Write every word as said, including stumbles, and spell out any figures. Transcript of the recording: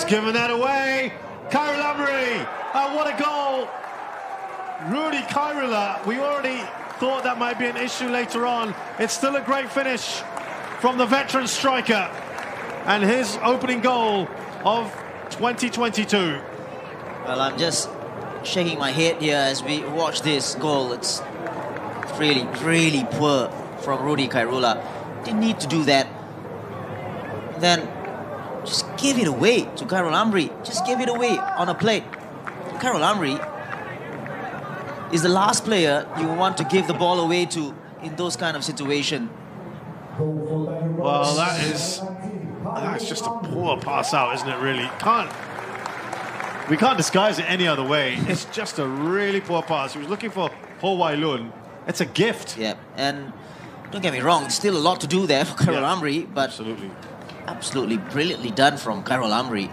He's given that away. Khairul Amri, oh, what a goal. Rudy Khairullah, we already thought that might be an issue later on. It's still a great finish from the veteran striker, and his opening goal of twenty twenty-two. Well, I'm just shaking my head here as we watch this goal. It's really, really poor from Rudy Khairullah. Didn't need to do that. Then just give it away to Khairul Amri. Just give it away on a plate. Khairul Amri is the last player you want to give the ball away to in those kind of situations. Well, that is, that's just a poor pass out, isn't it, really? Can't, we can't disguise it any other way. It's just a really poor pass. He was looking for Ho Wai Lun. It's a gift. Yeah, and don't get me wrong, there's still a lot to do there for Khairul yeah, Amri, but absolutely, absolutely brilliantly done from Khairul Amri.